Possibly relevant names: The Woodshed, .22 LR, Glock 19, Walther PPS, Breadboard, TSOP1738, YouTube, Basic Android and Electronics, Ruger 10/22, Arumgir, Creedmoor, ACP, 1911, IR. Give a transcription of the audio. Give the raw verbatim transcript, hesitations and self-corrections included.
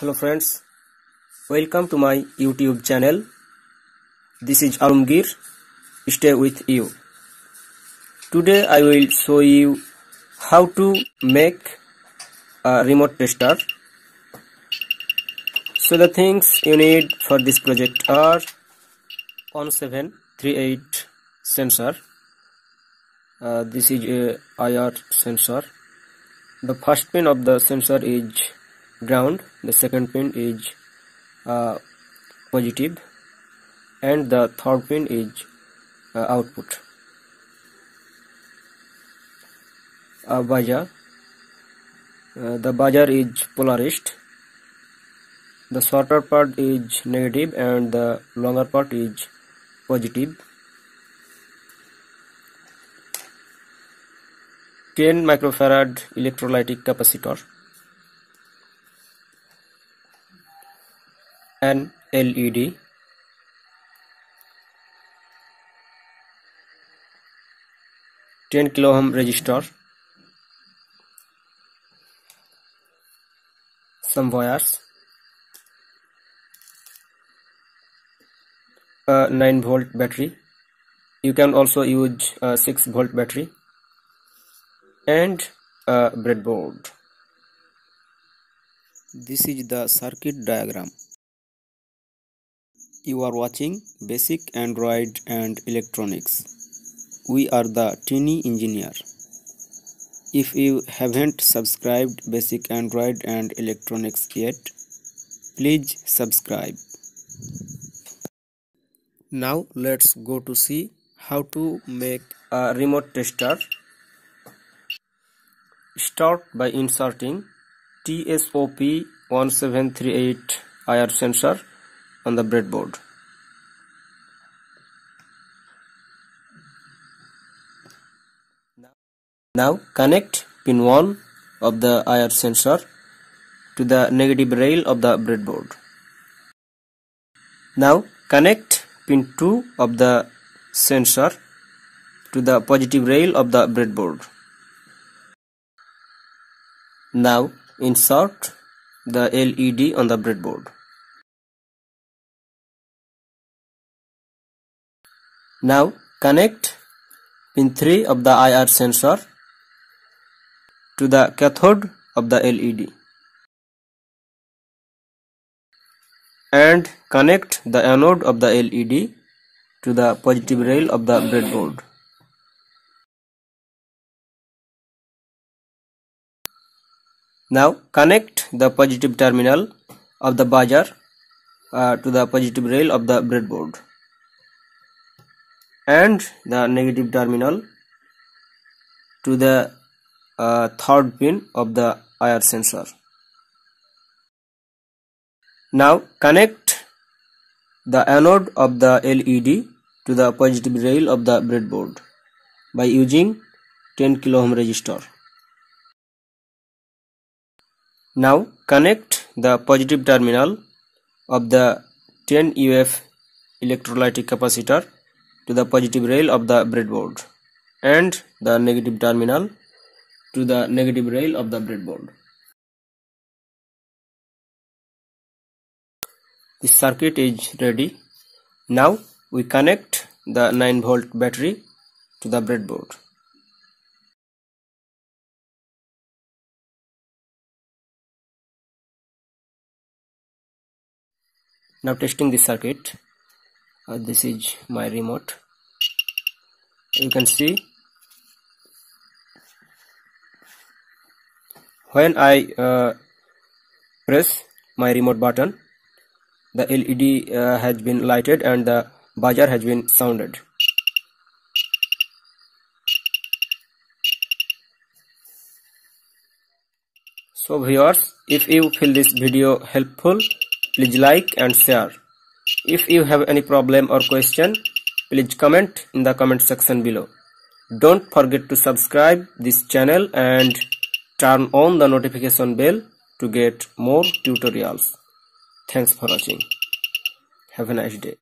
Hello friends, welcome to my YouTube channel. This is Arumgir. Stay with you. Today I will show you how to make a remote tester. So the things you need for this project are one seven three eight sensor. Uh, this is a I R sensor. The first pin of the sensor is ground, the second pin is uh, positive, and the third pin is uh, output. A buzzer. Uh, the buzzer is polarized. The shorter part is negative and the longer part is positive. ten microfarad electrolytic capacitor. An L E D. ten kilo ohm resistor. Some wires. A nine volt battery. You can also use a six volt battery. And a breadboard. This is the circuit diagram. You are watching Basic Android and Electronics. We are the Teeny Engineer. If you haven't subscribed Basic Android and Electronics yet, please subscribe. Now let's go to see how to make a remote tester. Start by inserting T S O P one seven three eight I R sensor on the breadboard. Now connect pin one of the I R sensor to the negative rail of the breadboard. Now connect pin two of the sensor to the positive rail of the breadboard. Now insert the L E D on the breadboard. Now connect pin three of the I R sensor to the cathode of the L E D and connect the anode of the L E D to the positive rail of the breadboard. Now connect the positive terminal of the buzzer uh, to the positive rail of the breadboard and the negative terminal to the uh, third pin of the I R sensor. Now connect the anode of the L E D to the positive rail of the breadboard by using ten kilo ohm resistor. Now connect the positive terminal of the ten U F electrolytic capacitor to the positive rail of the breadboard and the negative terminal to the negative rail of the breadboard. The circuit is ready. Now we connect the nine volt battery to the breadboard. Now testing the circuit. Uh, this is my remote. You can see when I uh, press my remote button, the L E D uh, has been lighted and the buzzer has been sounded. So viewers, if you feel this video helpful, please like and share. If you have any problem or question, please comment in the comment section below. Don't forget to subscribe this channel and turn on the notification bell to get more tutorials. Thanks for watching. Have a nice day.